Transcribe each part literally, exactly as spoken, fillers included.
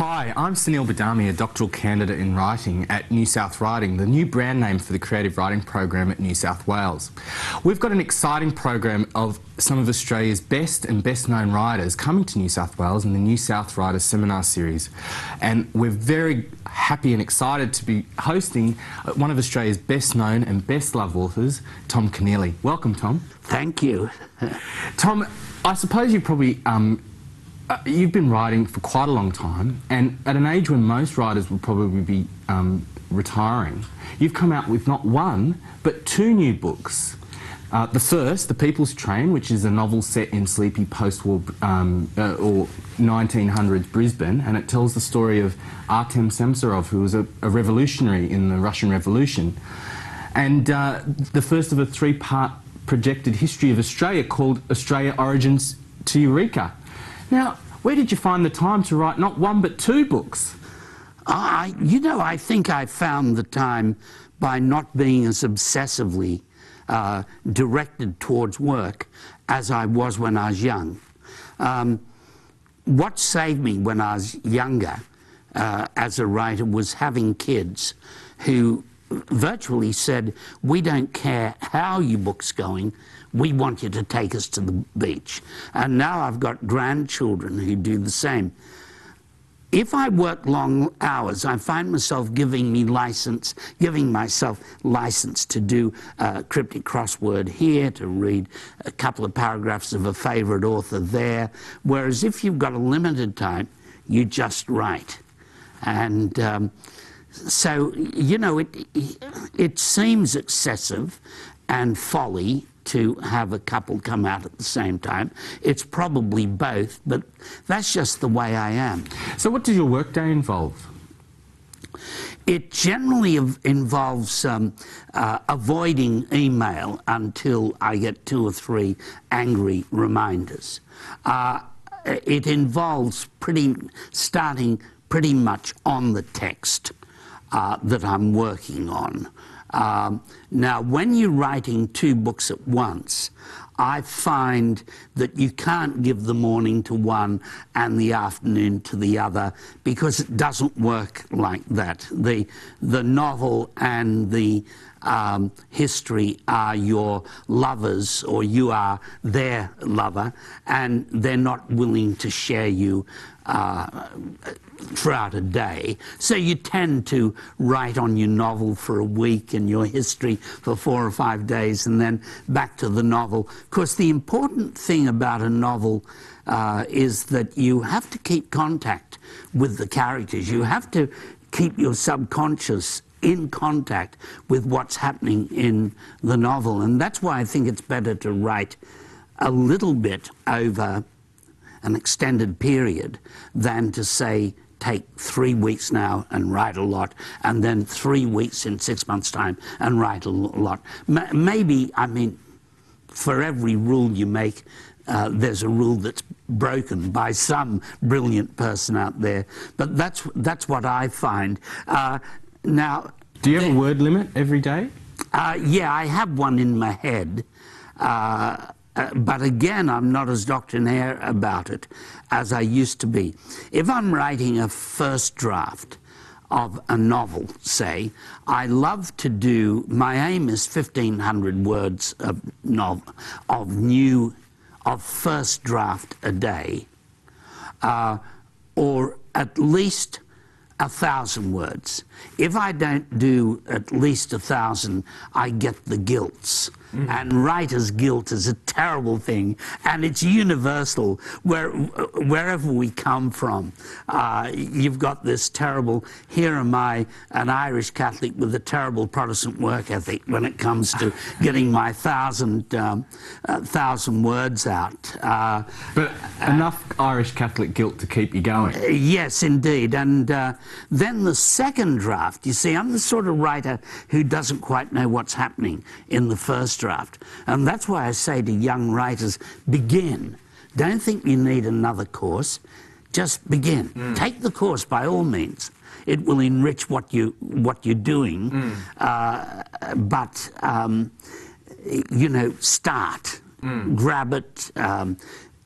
Hi, I'm Sunil Badami, a doctoral candidate in writing at New South Writing, the new brand name for the creative writing program at New South Wales. We've got an exciting program of some of Australia's best and best known writers coming to New South Wales in the New South Writers Seminar Series. And we're very happy and excited to be hosting one of Australia's best known and best loved authors, Tom Keneally. Welcome, Tom. Thank you. Tom, I suppose you probably um, Uh, you've been writing for quite a long time, and at an age when most writers would probably be um, retiring, you've come out with not one, but two new books. Uh, the first, The People's Train, which is a novel set in sleepy post-war um, uh, or nineteen hundreds Brisbane, and it tells the story of Artem Samsarov, who was a, a revolutionary in the Russian Revolution, and uh, the first of a three-part projected history of Australia called Australia: Origins to Eureka. Now, where did you find the time to write not one but two books? I, you know, I think I found the time by not being as obsessively uh, directed towards work as I was when I was young. Um, what saved me when I was younger uh, as a writer was having kids who virtually said, "We don't care how your book's going, we want you to take us to the beach." And now I've got grandchildren who do the same. If I work long hours, I find myself giving me license, giving myself license to do a cryptic crossword here, to read a couple of paragraphs of a favourite author there. Whereas if you've got a limited time, you just write. And um, so, you know, it, it seems excessive and folly to have a couple come out at the same time. It's probably both, but that's just the way I am. So what does your workday involve? It generally involves um, uh, avoiding email until I get two or three angry reminders. Uh, it involves pretty, starting pretty much on the text uh, that I'm working on. Um, now, when you're writing two books at once, I find that you can't give the morning to one and the afternoon to the other, because it doesn't work like that. The, the novel and the um, history are your lovers, or you are their lover, and they're not willing to share you uh, throughout a day. So you tend to write on your novel for a week and your history for four or five days, and then back to the novel. Of course, the important thing about a novel uh, is that you have to keep contact with the characters. You have to keep your subconscious in contact with what's happening in the novel. And that's why I think it's better to write a little bit over an extended period than to, say, take three weeks now and write a lot, and then three weeks in six months' time and write a lot. M- maybe, I mean, for every rule you make, uh, there's a rule that's broken by some brilliant person out there. But that's, that's what I find. Uh, now, do you have a word limit every day? Uh, yeah, I have one in my head. Uh, Uh, but again, I'm not as doctrinaire about it as I used to be. If I'm writing a first draft of a novel, say, I love to do, my aim is fifteen hundred words of, novel, of new, of first draft a day, uh, or at least a thousand words. If I don't do at least a thousand, I get the guilts. Mm. And writer's guilt is a terrible thing, and it's universal. Where, wherever we come from, uh, you've got this terrible, here am I, an Irish Catholic with a terrible Protestant work ethic when it comes to getting my thousand, um, uh, thousand words out. Uh, but enough uh, Irish Catholic guilt to keep you going. Uh, yes, indeed. And uh, then the second draft, you see, I'm the sort of writer who doesn't quite know what's happening in the first draft. And that's why I say to young writers, begin. Don't think you need another course. Just begin. Mm. Take the course by all means. It will enrich what you what you're doing. Mm. Uh, but um, you know, start. Mm. Grab it. Um,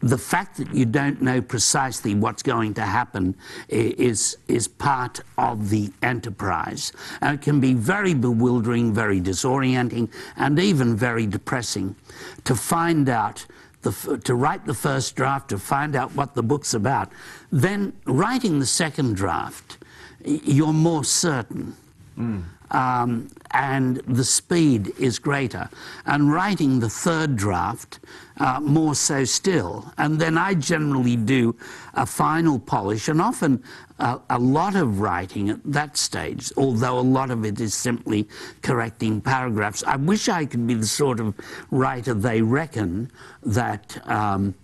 the fact that you don't know precisely what's going to happen is, is part of the enterprise. And it can be very bewildering, very disorienting, and even very depressing to find out, the f to write the first draft, to find out what the book's about. Then writing the second draft, you're more certain. Mm. Um, and the speed is greater, and writing the third draft uh, more so still. And then I generally do a final polish, and often uh, a lot of writing at that stage, although a lot of it is simply correcting paragraphs. I wish I could be the sort of writer they reckon that um,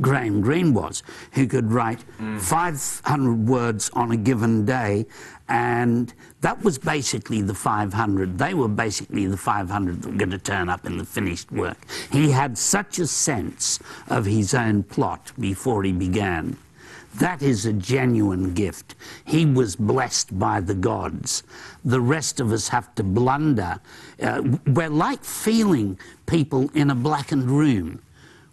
Graham Greene was, who could write mm. five hundred words on a given day, and that was basically the five hundred. They were basically the five hundred that were going to turn up in the finished work. He had such a sense of his own plot before he began. That is a genuine gift. He was blessed by the gods. The rest of us have to blunder. Uh, we're like feeling people in a blackened room.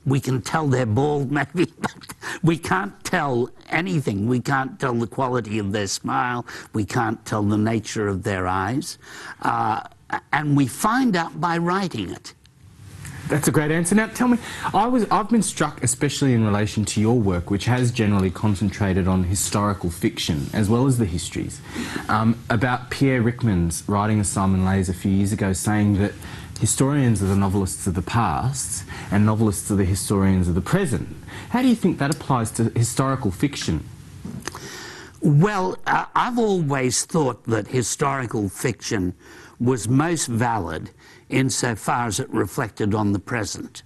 We can tell they're bald, maybe, but we can't tell anything. We can't tell the quality of their smile. We can't tell the nature of their eyes. Uh, and we find out by writing it. That's a great answer. Now, tell me, I was, I've been struck, especially in relation to your work, which has generally concentrated on historical fiction, as well as the histories, um, about Pierre Rickman's writing of Simon Lays a few years ago, saying that historians are the novelists of the past, and novelists are the historians of the present. How do you think that applies to historical fiction? Well, uh, I've always thought that historical fiction was most valid insofar as it reflected on the present.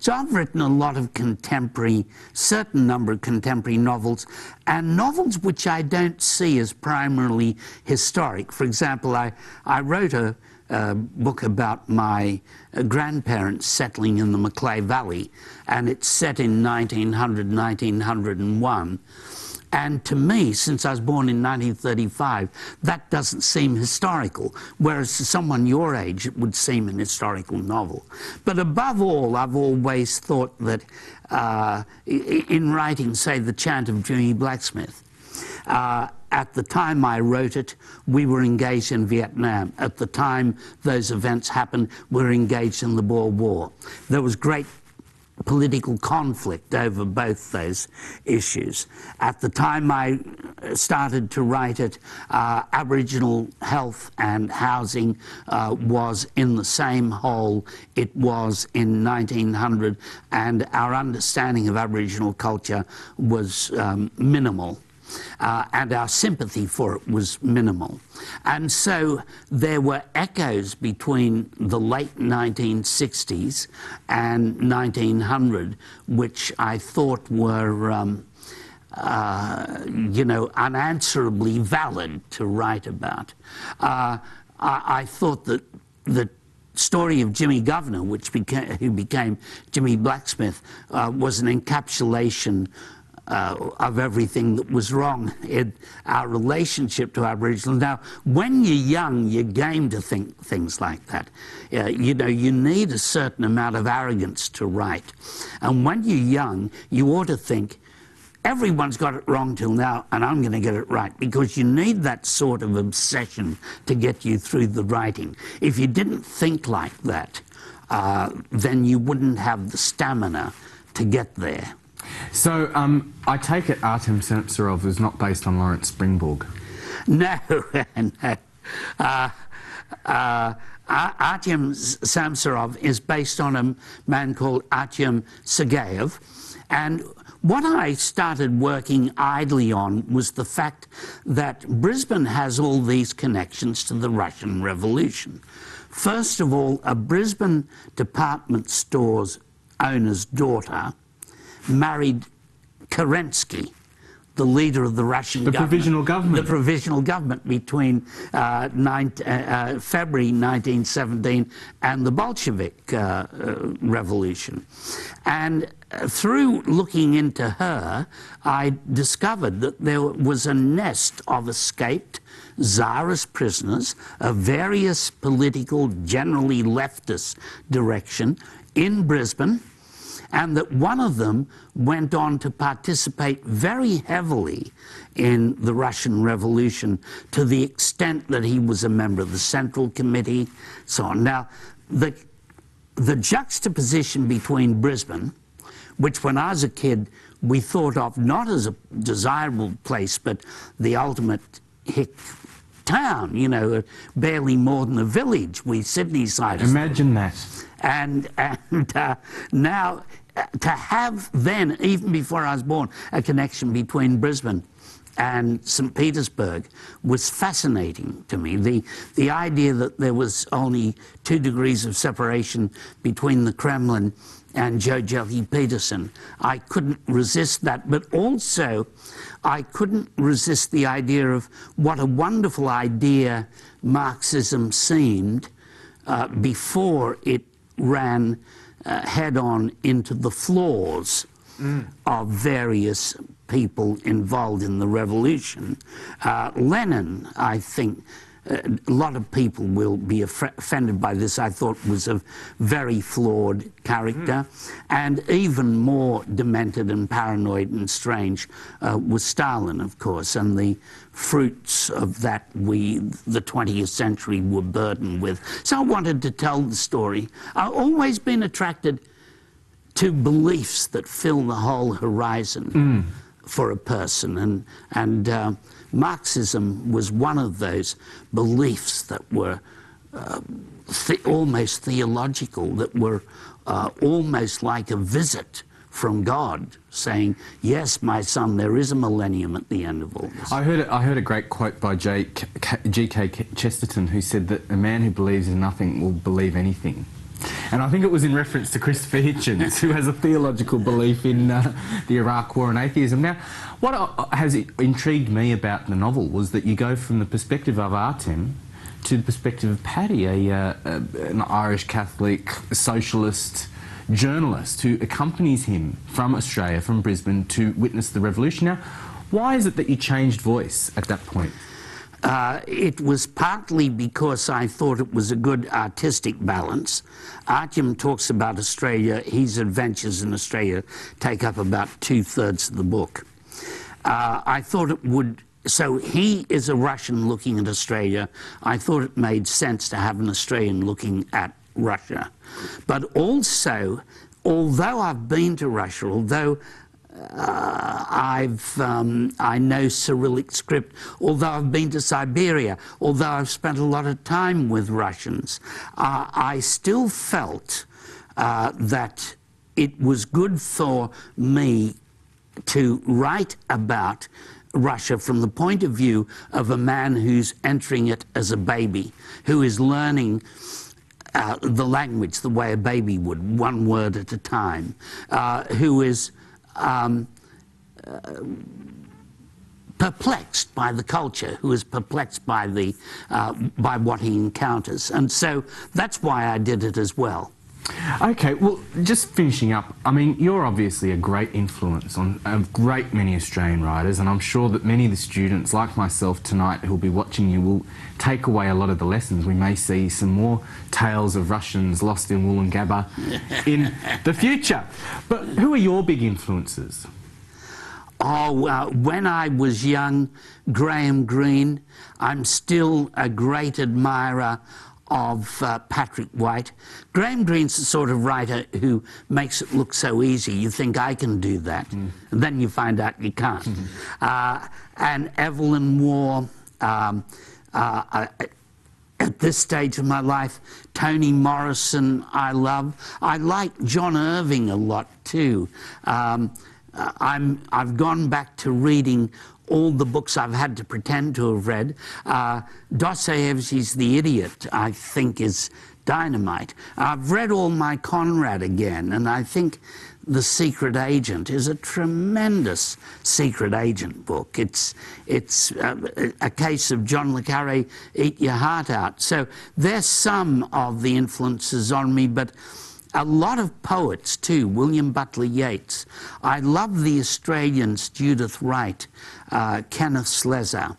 So I've written a lot of contemporary, certain number of contemporary novels, and novels which I don't see as primarily historic. For example, I, I wrote a Uh, book about my uh, grandparents settling in the Macleay Valley, and it's set in nineteen hundred, nineteen oh one. And to me, since I was born in nineteen thirty-five, that doesn't seem historical, whereas to someone your age it would seem an historical novel. But above all, I've always thought that uh, in writing, say, The Chant of Jimmy Blacksmith, uh, at the time I wrote it, we were engaged in Vietnam. At the time those events happened, we were engaged in the Boer War. There was great political conflict over both those issues. At the time I started to write it, uh, Aboriginal health and housing uh, was in the same hole it was in nineteen hundred, and our understanding of Aboriginal culture was um, minimal. Uh, and our sympathy for it was minimal. And so there were echoes between the late nineteen sixties and nineteen hundred, which I thought were, um, uh, you know, unanswerably valid to write about. Uh, I, I thought that the story of Jimmy Governor, which became, who became Jimmy Blacksmith, uh, was an encapsulation Uh, of everything that was wrong in our relationship to Aboriginals. Now, when you're young, you're game to think things like that. Uh, you know, you need a certain amount of arrogance to write. And when you're young, you ought to think, everyone's got it wrong till now, and I'm going to get it right, because you need that sort of obsession to get you through the writing. If you didn't think like that, uh, then you wouldn't have the stamina to get there. So, um, I take it Artem Samsarov is not based on Lawrence Springborg? No, no. Uh, uh, Artem Samsarov is based on a man called Artem Sergeyev. And what I started working idly on was the fact that Brisbane has all these connections to the Russian Revolution. First of all, a Brisbane department store's owner's daughter married Kerensky, the leader of the Russian the government. The provisional government. The provisional government between uh, nine, uh, uh, February nineteen seventeen and the Bolshevik uh, uh, revolution. And uh, through looking into her, I discovered that there was a nest of escaped Tsarist prisoners of various political, generally leftist direction in Brisbane. and that one of them went on to participate very heavily in the Russian Revolution to the extent that he was a member of the Central Committee, so on. Now, the, the juxtaposition between Brisbane, which when I was a kid we thought of not as a desirable place, but the ultimate hick town, you know, barely more than a village, we Sydneysiders. Imagine that. And, and uh, now, uh, to have then, even before I was born, a connection between Brisbane and Saint Petersburg was fascinating to me. The, the idea that there was only two degrees of separation between the Kremlin and Joe Jelly Peterson, I couldn't resist that. But also, I couldn't resist the idea of what a wonderful idea Marxism seemed uh, before it ran uh, head-on into the flaws mm. of various people involved in the revolution. Uh, Lenin, I think, a lot of people will be offended by this, I thought was a very flawed character, mm. and even more demented and paranoid and strange uh, was Stalin, of course, and the fruits of that we, the twentieth century, were burdened with. So I wanted to tell the story. I've always been attracted to beliefs that fill the whole horizon mm. for a person, and, and uh, Marxism was one of those beliefs that were uh, the almost theological, that were uh, almost like a visit from God, saying, yes, my son, there is a millennium at the end of all this. I heard, I heard a great quote by G K Chesterton, who said that a man who believes in nothing will believe anything. And I think it was in reference to Christopher Hitchens, who has a theological belief in uh, the Iraq War and atheism. Now, what has intrigued me about the novel was that you go from the perspective of Artem to the perspective of Paddy, a, uh, an Irish Catholic socialist journalist who accompanies him from Australia, from Brisbane, to witness the revolution. Now, why is it that you changed voice at that point? Uh, it was partly because I thought it was a good artistic balance. Artem talks about Australia, his adventures in Australia take up about two-thirds of the book. Uh, I thought it would, so he is a Russian looking at Australia. I thought it made sense to have an Australian looking at Russia. But also, although I've been to Russia, although Uh, I've, um, I know Cyrillic script, although I've been to Siberia, although I've spent a lot of time with Russians, uh, I still felt uh, that it was good for me to write about Russia from the point of view of a man who's entering it as a baby, who is learning uh, the language the way a baby would, one word at a time, uh, who is Um, uh, perplexed by the culture, who is perplexed by the uh, by what he encounters, and so that's why I did it as well. Okay, well, just finishing up, I mean, you're obviously a great influence on a great many Australian writers, and I'm sure that many of the students, like myself tonight, who'll be watching you, will take away a lot of the lessons. We may see some more tales of Russians lost in Wollongabba in the future. But who are your big influences? Oh, uh, when I was young, Graham Greene. I'm still a great admirer of uh, Patrick White. Graham Greene's the sort of writer who makes it look so easy. You think, I can do that. Mm. And then you find out you can't. Mm-hmm. uh, and Evelyn Waugh, um, uh, I, at this stage of my life, Toni Morrison I love. I like John Irving a lot too. Um, I'm, I've gone back to reading all the books I've had to pretend to have read. Uh, Dostoevsky's The Idiot, I think, is dynamite. I've read all my Conrad again, and I think The Secret Agent is a tremendous secret agent book. It's, it's uh, a case of John le Carré, eat your heart out. So there's some of the influences on me, but a lot of poets too, William Butler Yeats. I love the Australians, Judith Wright, uh, Kenneth Slezer,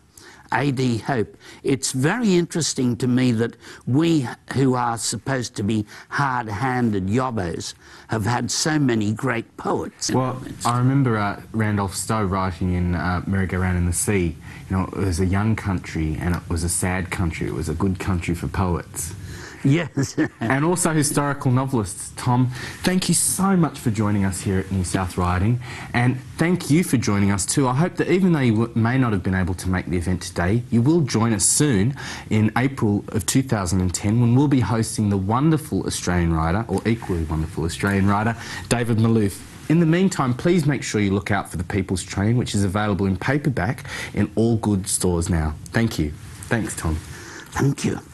A D Hope. It's very interesting to me that we, who are supposed to be hard-handed yobbos, have had so many great poets. Well, I remember uh, Randolph Stowe writing in uh, Merry-Go-Round in the Sea, you know, it was a young country and it was a sad country, it was a good country for poets. Yes. And also historical novelists. Tom, thank you so much for joining us here at New South Writing, and thank you for joining us too. I hope that even though you w may not have been able to make the event today, you will join us soon in April of two thousand ten when we'll be hosting the wonderful Australian writer, or equally wonderful Australian writer, David Maloof. In the meantime, please make sure you look out for The People's Train, which is available in paperback in all good stores now. Thank you. Thanks, Tom. Thank you.